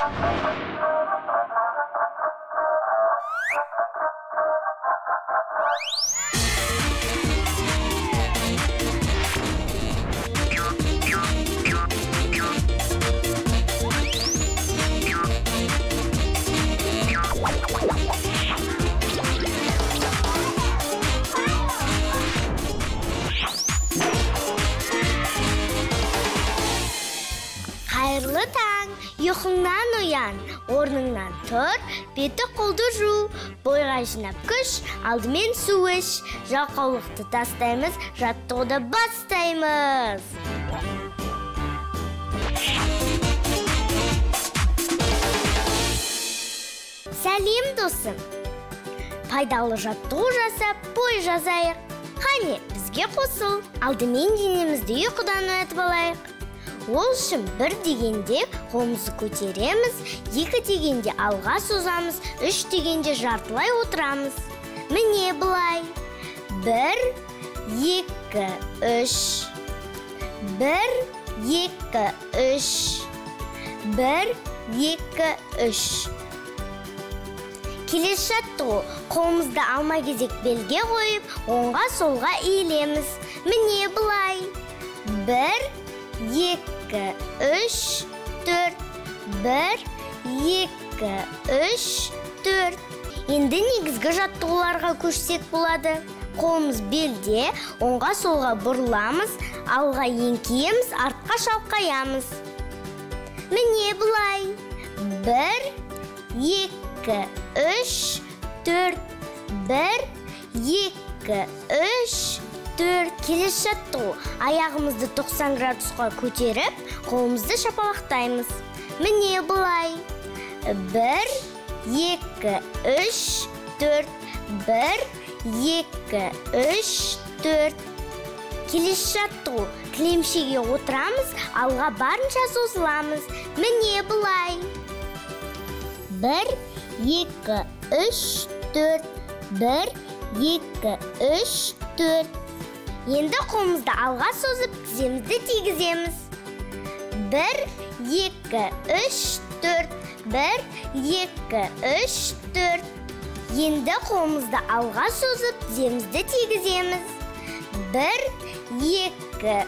Қайырлы таң, ұйқыңнан оян, орныңнан тұр, беті қолды жу, бойға жинап күш, алдымен су іш, жалқаулықты тастаймыз, жаттығуды бастаймыз. Сәлем досым, пайдалы жаттығу жасап, бой жазайық. Қане, бізге қосыл, алдымен денемізді ұйқыдан оятып алайық. Ол үшін 1 дегенде қолымызды көтереміз, 2 дегенде алға созамыз, 3 дегенде жартылай отырамыз. Міне былай. 1, 2, 3. 1, 2, 3. 1, 2, 3. Келесі жаттығу. Қолымызды алма кезек белге қойып, оңға солға иілеміз. Міне былай. 1, 2, 3, 4. 1, 2, 3, 4. Енді негізгі жаттығуларға көшсек болады. Қолымыз белде, оңға солға бұрыламыз, алға еңкейеміз, артқа шалқаямыз. Міне былай. 1, 2, 3, 4. 1, 2, 3, 4. Келесі жаттығу. Аяғымызды 90 градусқа көтеріп, қолымызды шапалақтаймыз. Міне былай. 1, 2, 3, 4. 1, 2, 3, 4. Келесі жаттығу. Кілемшеге отырамыз, алға барынша созыламыз. Міне былай. 1, 2, 3, 4. 1, 2, 3, 4. Енді қолымызды алға созып, тіземізді тигіземіз. 1, 2, 3, 4. 1, 2, 3, 4. Енді қолымызды алға созып, тіземізді тигіземіз. 1, 2, 3,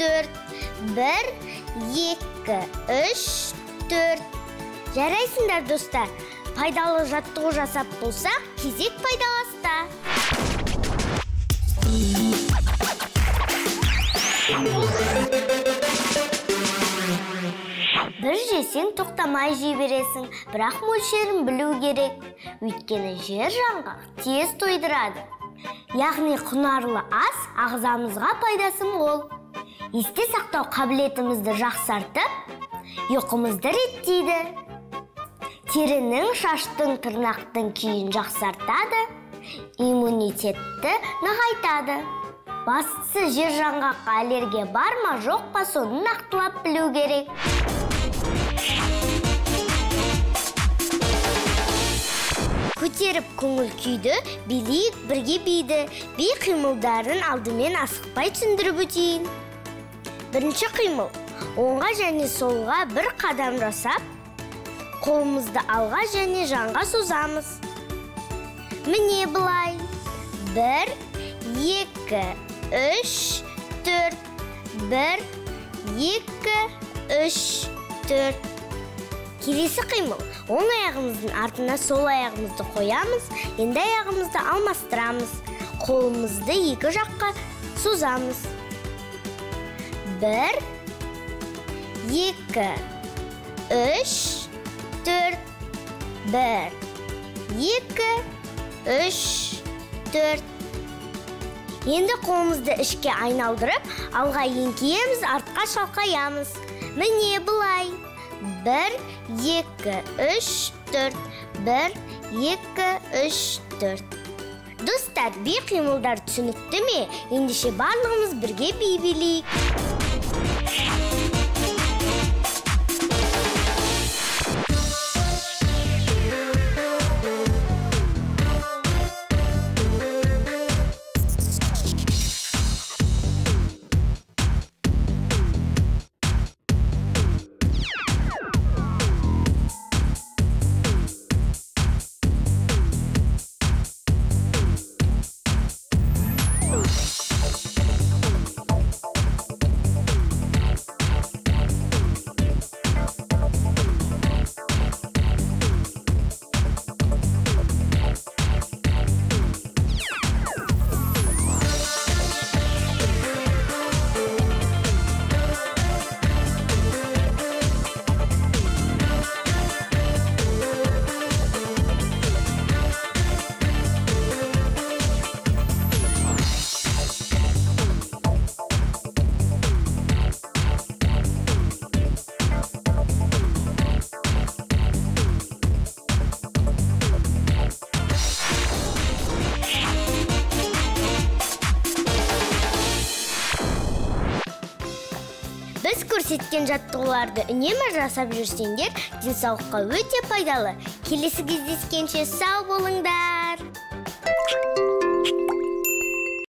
4. 1, 2, 3, 4. Жарайсыңдар, достар. Пайдалы жаттығу жасап болсақ, кезек пайдаласта. Бір жесең тоқтамай жей бересің, бірақ мөлшерін білу керек. Өйткені жер жаңғақ тез тойдырады. Яғни құнарлы ас ағзамызға пайдасы мол. Есте сақтау қабілетімізді жақсартып, ұйқымызды реттейді. Терінің, шаштың, тырнақтың күйін жақсартады. Иммунитетті нығайтады. Бастысы жер жаңғаққа аллергия бар ма, жоқ па, соны нақтылап білу керек. Көтеріп көңіл күйді билейік, бірге бейді. Бей қимылдарын алдымен асықпай түсіндіріп өтейін. Бірінші қимыл. Оңға және солға бір қадам жасап, қолымызды алға және жанға созамыз. Міне былай. 1, 2, 3, 4. 1, 2, 3, 4. Келесі қимыл. Оң аяғымыздың артына сол аяғымызды қоямыз, енді аяғымызды алмастырамыз. Қолымызды 2 жаққа созамыз. 1, 2, 3, 4. 1, 2, 3, 4. Енді қолымызды ішке айналдырып, алға еңкейеміз, артқа шалқаямыз. Міне былай. 1, 2, 3, 4. 1, 2, 3, 4. Достар, бей қимылдар түсінікті ме? Ендеше барлығымыз бірге бей билейік. көрсеткен жаттығуларды үнемі жасап жүрсеңдер, денсаулыққа өте пайдалы. Келесі кездескенше сау болыңдар!